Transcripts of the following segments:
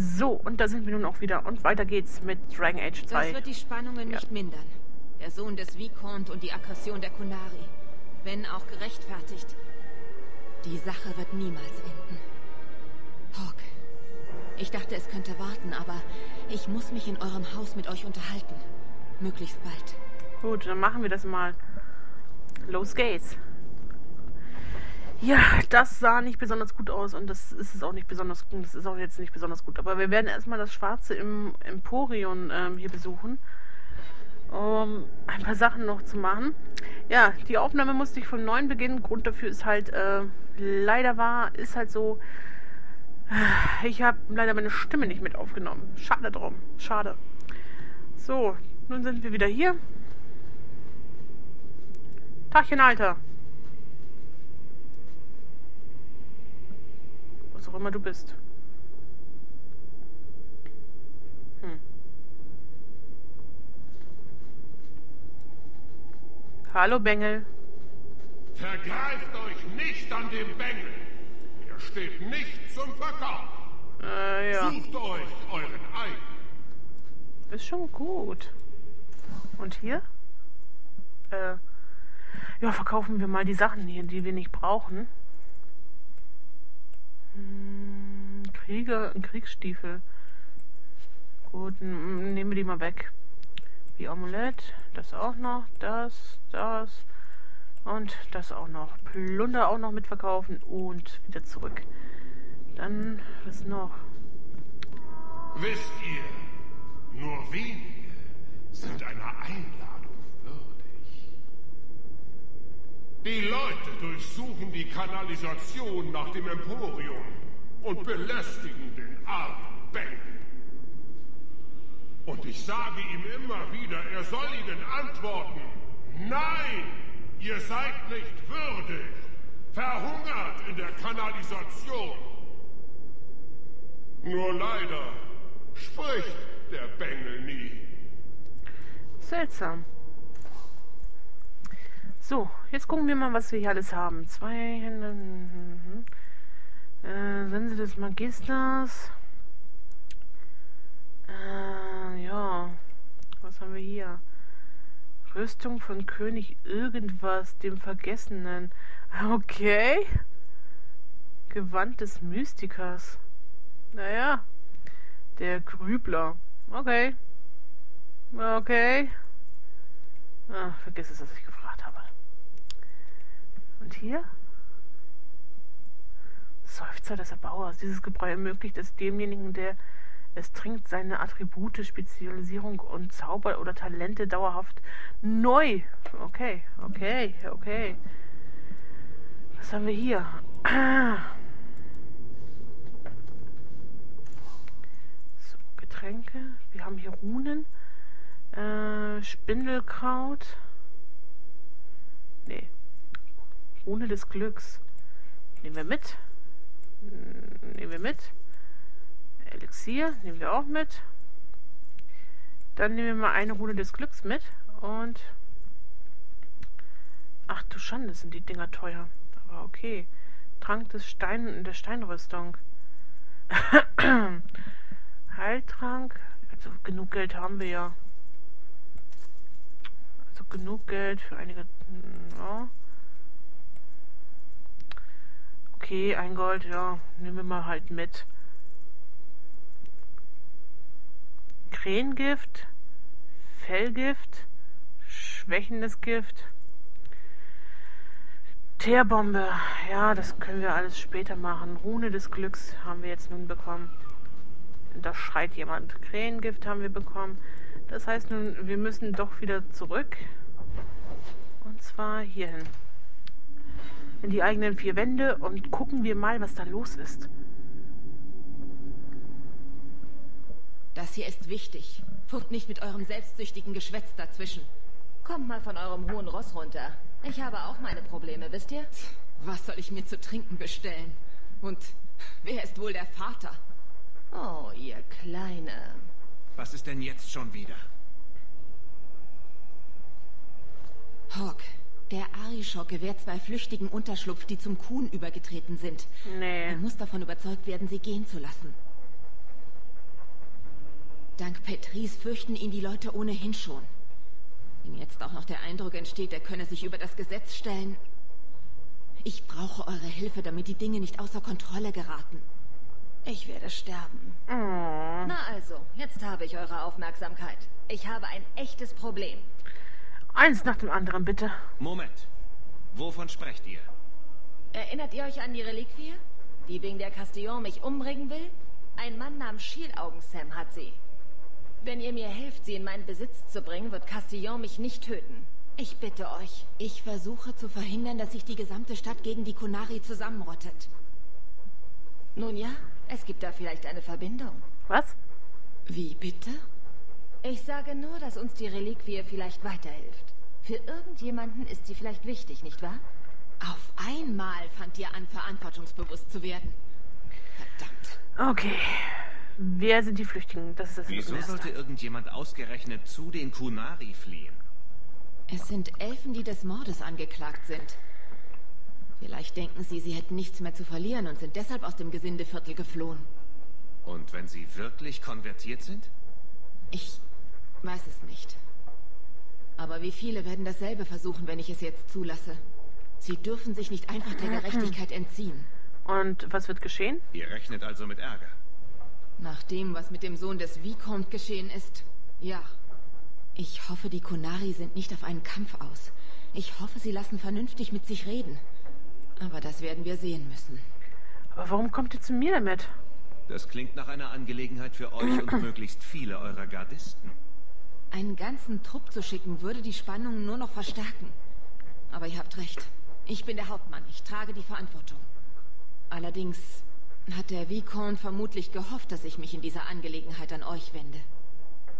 So, und da sind wir nun auch wieder. Und weiter geht's mit Dragon Age 2. Das wird die Spannungen nicht mindern. Der Sohn des Vicomte und die Aggression der Kunari. Wenn auch gerechtfertigt. Die Sache wird niemals enden. Hawke, ich dachte, es könnte warten, aber ich muss mich in eurem Haus mit euch unterhalten. Möglichst bald. Gut, dann machen wir das mal. Los geht's. Ja, das sah nicht besonders gut aus und das ist es auch nicht besonders gut. Das ist auch jetzt nicht besonders gut. Aber wir werden erstmal das Schwarze im Emporion hier besuchen, um ein paar Sachen noch zu machen. Ja, die Aufnahme musste ich von 9 beginnen. Grund dafür ist halt, leider ist halt so, ich habe leider meine Stimme nicht mit aufgenommen. Schade drum, schade. So, nun sind wir wieder hier. Tachchen, Alter. Was auch immer du bist. Hallo, Bengel. Vergreift euch nicht an dem Bengel. Er steht nicht zum Verkauf. Sucht euch euren eigenen. Ist schon gut. Und hier? Ja, verkaufen wir mal die Sachen hier, die wir nicht brauchen. Kriegsstiefel. Gut, nehmen wir die mal weg. Die Amulett, das auch noch, das und das auch noch. Plunder auch noch mitverkaufen und wieder zurück. Dann, was noch? Wisst ihr, nur wenige sind einer Einladung würdig. Die Leute durchsuchen die Kanalisation nach dem Emporium und belästigen den armen Bengel. Und ich sage ihm immer wieder, er soll ihnen antworten. Nein, ihr seid nicht würdig. Verhungert in der Kanalisation. Nur leider spricht der Bengel nie. Seltsam. So, jetzt gucken wir mal, was wir hier alles haben. 2 Hände. Sense des Magisters. Ja, was haben wir hier? Rüstung von König irgendwas dem Vergessenen. Okay. Gewand des Mystikers. Naja. Der Grübler. Okay. Okay. Ah, vergiss es, dass ich gefragt habe. Und hier? Seufzer des Erbauers. Dieses Gebräu ermöglicht es demjenigen, der es trinkt, seine Attribute, Spezialisierung und Zauber oder Talente dauerhaft neu. Okay, okay, okay. Was haben wir hier? So, Getränke. Wir haben hier Runen. Spindelkraut. Nee. Rune des Glücks. Nehmen wir mit. Elixier nehmen wir auch mit. Dann nehmen wir mal eine Rune des Glücks mit. Und ach du Schande, sind die Dinger teuer. Aber okay. Trank des Steinrüstung. Heiltrank. Also genug Geld haben wir ja. Also genug Geld für einige... Ja. Okay, 1 Gold, ja. Nehmen wir mal halt mit. Krähengift, Fellgift, schwächendes Gift, Teerbombe. Ja, das können wir alles später machen. Rune des Glücks haben wir jetzt nun bekommen. Da schreit jemand. Krähengift haben wir bekommen. Das heißt nun, wir müssen doch wieder zurück. Und zwar hierhin. In die eigenen 4 Wände und gucken wir mal, was da los ist. Das hier ist wichtig. Funkt nicht mit eurem selbstsüchtigen Geschwätz dazwischen. Kommt mal von eurem hohen Ross runter. Ich habe auch meine Probleme, wisst ihr? Was soll ich mir zu trinken bestellen? Und wer ist wohl der Vater? Oh, ihr Kleine. Was ist denn jetzt schon wieder? Hawk, der Arishok gewährt 2 Flüchtigen Unterschlupf, die zum Kuhn übergetreten sind. Nee. Man muss davon überzeugt werden, sie gehen zu lassen. Dank Patrice fürchten ihn die Leute ohnehin schon. Wenn jetzt auch noch der Eindruck entsteht, er könne sich über das Gesetz stellen. Ich brauche eure Hilfe, damit die Dinge nicht außer Kontrolle geraten. Ich werde sterben. Na also, jetzt habe ich eure Aufmerksamkeit. Ich habe ein echtes Problem. Eins nach dem anderen, bitte. Moment. Wovon sprecht ihr? Erinnert ihr euch an die Reliquie? Die wegen der Castillon mich umbringen will? Ein Mann namens Schielaugen Sam hat sie. Wenn ihr mir helft, sie in meinen Besitz zu bringen, wird Castillon mich nicht töten. Ich bitte euch. Ich versuche zu verhindern, dass sich die gesamte Stadt gegen die Kunari zusammenrottet. Nun ja, es gibt da vielleicht eine Verbindung. Was? Wie bitte? Ich sage nur, dass uns die Reliquie vielleicht weiterhilft. Für irgendjemanden ist sie vielleicht wichtig, nicht wahr? Auf einmal fangt ihr an, verantwortungsbewusst zu werden. Verdammt. Okay. Wer sind die Flüchtigen? Das ist das. Wieso sollte irgendjemand ausgerechnet zu den Kunari fliehen? Es sind Elfen, die des Mordes angeklagt sind. Vielleicht denken sie, sie hätten nichts mehr zu verlieren und sind deshalb aus dem Gesindeviertel geflohen. Und wenn sie wirklich konvertiert sind? Ich weiß es nicht. Aber wie viele werden dasselbe versuchen, wenn ich es jetzt zulasse? Sie dürfen sich nicht einfach der Gerechtigkeit entziehen. Und was wird geschehen? Ihr rechnet also mit Ärger. Nach dem, was mit dem Sohn des Vicomte geschehen ist, ja. Ich hoffe, die Kunari sind nicht auf einen Kampf aus. Ich hoffe, sie lassen vernünftig mit sich reden. Aber das werden wir sehen müssen. Aber warum kommt ihr zu mir damit? Das klingt nach einer Angelegenheit für euch und möglichst viele eurer Gardisten. Einen ganzen Trupp zu schicken, würde die Spannungen nur noch verstärken. Aber ihr habt recht. Ich bin der Hauptmann. Ich trage die Verantwortung. Allerdings hat der Vicomte vermutlich gehofft, dass ich mich in dieser Angelegenheit an euch wende.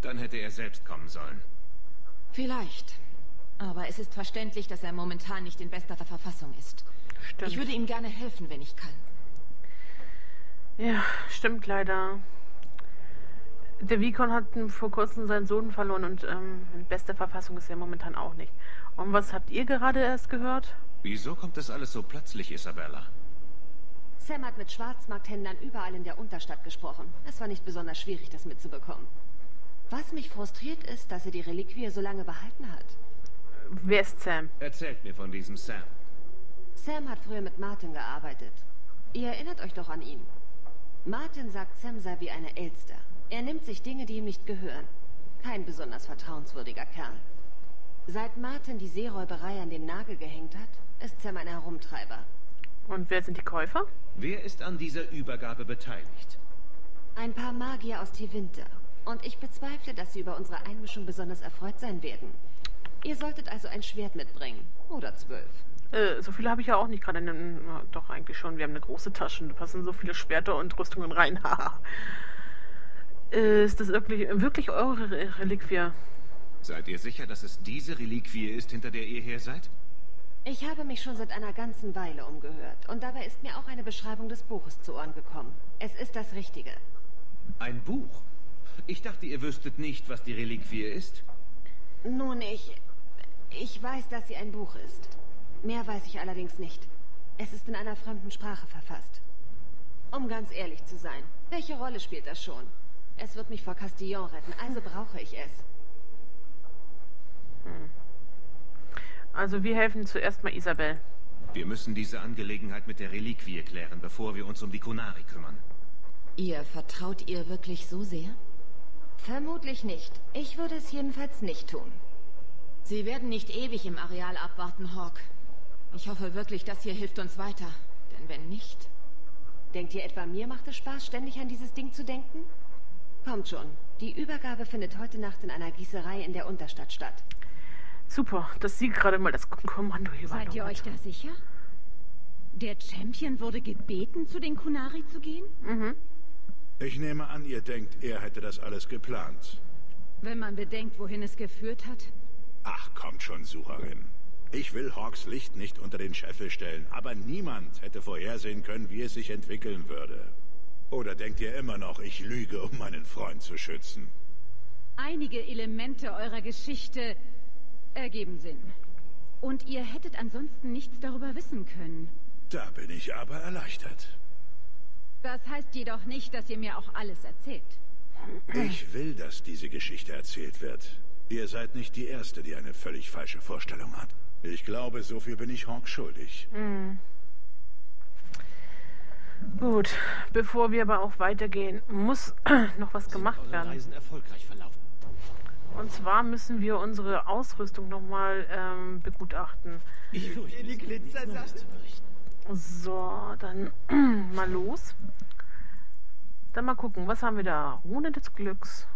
Dann hätte er selbst kommen sollen. Vielleicht. Aber es ist verständlich, dass er momentan nicht in bester Verfassung ist. Stimmt. Ich würde ihm gerne helfen, wenn ich kann. Ja, stimmt leider. Der Vicomte hat vor kurzem seinen Sohn verloren und in bester Verfassung ist er momentan auch nicht. Und was habt ihr gerade erst gehört? Wieso kommt das alles so plötzlich, Isabela? Sam hat mit Schwarzmarkthändlern überall in der Unterstadt gesprochen. Es war nicht besonders schwierig, das mitzubekommen. Was mich frustriert ist, dass er die Reliquie so lange behalten hat. Wer ist Sam? Erzählt mir von diesem Sam. Sam hat früher mit Martin gearbeitet. Ihr erinnert euch doch an ihn. Martin sagt, Sam sei wie eine Elster. Er nimmt sich Dinge, die ihm nicht gehören. Kein besonders vertrauenswürdiger Kerl. Seit Martin die Seeräuberei an den Nagel gehängt hat, ist Sam ein Herumtreiber. Und wer sind die Käufer? Wer ist an dieser Übergabe beteiligt? Ein paar Magier aus Tevinter. Und ich bezweifle, dass sie über unsere Einmischung besonders erfreut sein werden. Ihr solltet also ein Schwert mitbringen. Oder 12. So viele habe ich ja auch nicht gerade. Doch, eigentlich schon. Wir haben eine große Tasche. Da passen so viele Schwerter und Rüstungen rein. Ist das wirklich eure Reliquie? Seid ihr sicher, dass es diese Reliquie ist, hinter der ihr her seid? Ich habe mich schon seit einer ganzen Weile umgehört. Und dabei ist mir auch eine Beschreibung des Buches zu Ohren gekommen. Es ist das Richtige. Ein Buch? Ich dachte, ihr wüsstet nicht, was die Reliquie ist. Nun, ich weiß, dass sie ein Buch ist. Mehr weiß ich allerdings nicht. Es ist in einer fremden Sprache verfasst. Um ganz ehrlich zu sein, welche Rolle spielt das schon? Es wird mich vor Castillon retten, also brauche ich es. Also wir helfen zuerst mal Isabel. Wir müssen diese Angelegenheit mit der Reliquie klären, bevor wir uns um die Kunari kümmern. Ihr vertraut ihr wirklich so sehr? Vermutlich nicht. Ich würde es jedenfalls nicht tun. Sie werden nicht ewig im Areal abwarten, Hawk. Ich hoffe wirklich, das hier hilft uns weiter. Denn wenn nicht... Denkt ihr etwa, mir macht es Spaß, ständig an dieses Ding zu denken? Kommt schon. Die Übergabe findet heute Nacht in einer Gießerei in der Unterstadt statt. Super, dass Sie gerade mal das Kommando hier waren. Seid ihr euch da sicher? Der Champion wurde gebeten, zu den Kunari zu gehen? Mhm. Ich nehme an, ihr denkt, er hätte das alles geplant. Wenn man bedenkt, wohin es geführt hat. Ach, kommt schon, Sucherin. Ich will Hawks Licht nicht unter den Scheffel stellen, aber niemand hätte vorhersehen können, wie es sich entwickeln würde. Oder denkt ihr immer noch, ich lüge, um meinen Freund zu schützen? Einige Elemente eurer Geschichte ergeben Sinn. Und ihr hättet ansonsten nichts darüber wissen können. Da bin ich aber erleichtert. Das heißt jedoch nicht, dass ihr mir auch alles erzählt. Ich will, dass diese Geschichte erzählt wird. Ihr seid nicht die Erste, die eine völlig falsche Vorstellung hat. Ich glaube, so viel bin ich Hawk schuldig. Mhm. Gut, bevor wir aber auch weitergehen, muss noch was gemacht werden. Reisen erfolgreich verlaufen. Und zwar müssen wir unsere Ausrüstung nochmal begutachten. Ich will die Glitzersachen. So, dann mal los. Dann mal gucken, was haben wir da? Rune des Glücks.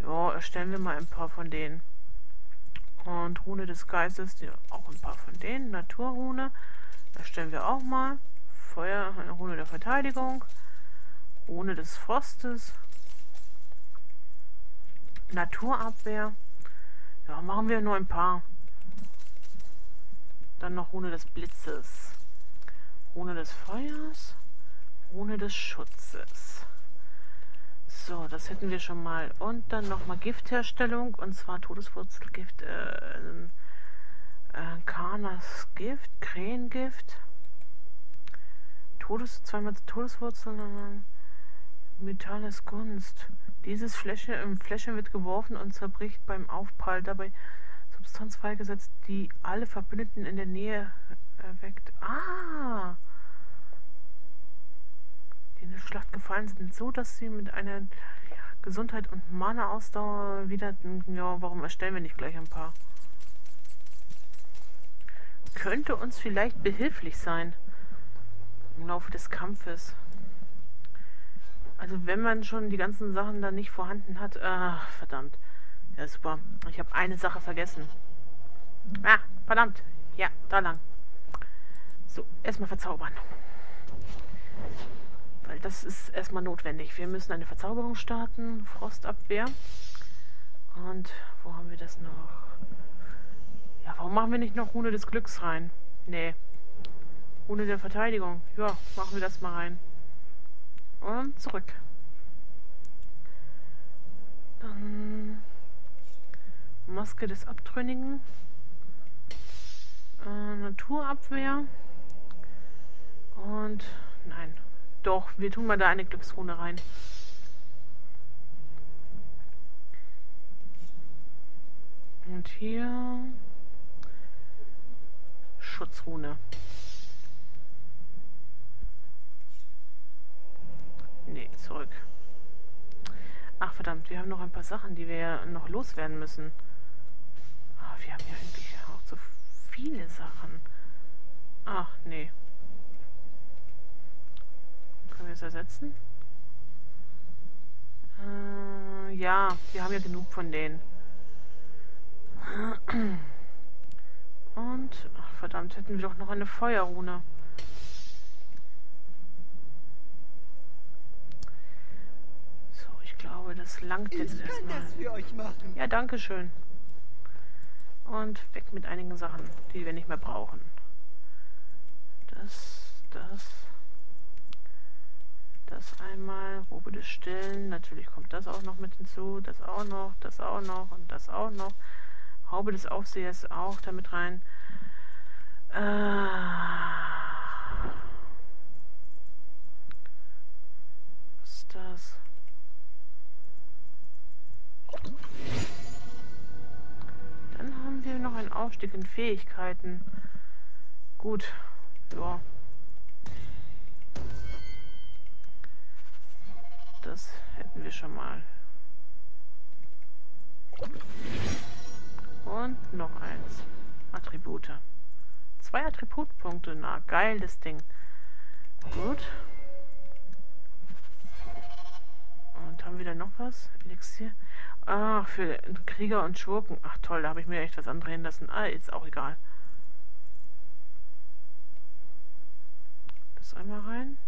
Ja, erstellen wir mal ein paar von denen. Und Rune des Geistes, ja, auch ein paar von denen. Naturrune, erstellen wir auch mal. Feuer, Rune der Verteidigung. Rune des Frostes. Naturabwehr. Ja, machen wir nur ein paar. Dann noch Rune des Blitzes. Rune des Feuers. Rune des Schutzes. So, das hätten wir schon mal. Und dann nochmal Giftherstellung. Und zwar Todeswurzelgift, Karnas Gift, Krähengift. Zweimal Todeswurzeln. Metall ist Gunst. Dieses Fläschchen wird geworfen und zerbricht beim Aufprall. Dabei Substanz freigesetzt, die alle Verbündeten in der Nähe erweckt. Ah! Die in der Schlacht gefallen sind, so dass sie mit einer Gesundheit und Mana-Ausdauer wieder... Ja, warum erstellen wir nicht gleich ein paar? Könnte uns vielleicht behilflich sein im Laufe des Kampfes. Also wenn man schon die ganzen Sachen da nicht vorhanden hat... Ach, verdammt. Ja, super. Ich habe eine Sache vergessen. Ah, verdammt. Ja, da lang. So, erstmal verzaubern. Weil das ist erstmal notwendig. Wir müssen eine Verzauberung starten. Frostabwehr. Und wo haben wir das noch? Ja, warum machen wir nicht noch Rune des Glücks rein? Nee. Rune der Verteidigung. Ja, machen wir das mal rein. Und zurück. Dann... Maske des Abtrünnigen, Naturabwehr und nein, doch, wir tun mal da eine Glücksrune rein. Und hier Schutzrune. Nee, zurück. Ach verdammt, wir haben noch ein paar Sachen, die wir noch loswerden müssen. Wir haben ja eigentlich auch so viele Sachen. Ach, nee. Können wir es ersetzen? Ja, wir haben ja genug von denen. Und, ach verdammt, hätten wir doch noch eine Feuerrune. So, ich glaube, das langt jetzt erstmal. Ich kann das für euch machen. Ja, danke schön. Und weg mit einigen Sachen, die wir nicht mehr brauchen. Das einmal, Robe des Stillen, natürlich kommt das auch noch mit hinzu, das auch noch und das auch noch. Haube des Aufsehers auch damit rein. Was ist das? Noch einen Aufstieg in Fähigkeiten. Gut. Ja. Das hätten wir schon mal. Und noch eins. Attribute. 2 Attributpunkte. Na, geil, das Ding. Gut. Und haben wir da noch was? Elixier. Ach, für Krieger und Schurken. Ach toll, da habe ich mir echt was andrehen lassen. Ah, ist auch egal. Das einmal rein.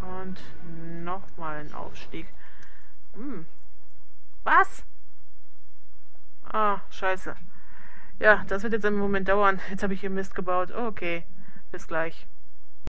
Und nochmal ein Aufstieg. Hm. Was? Ah, scheiße. Ja, das wird jetzt einen Moment dauern. Jetzt habe ich hier Mist gebaut. Okay, bis gleich.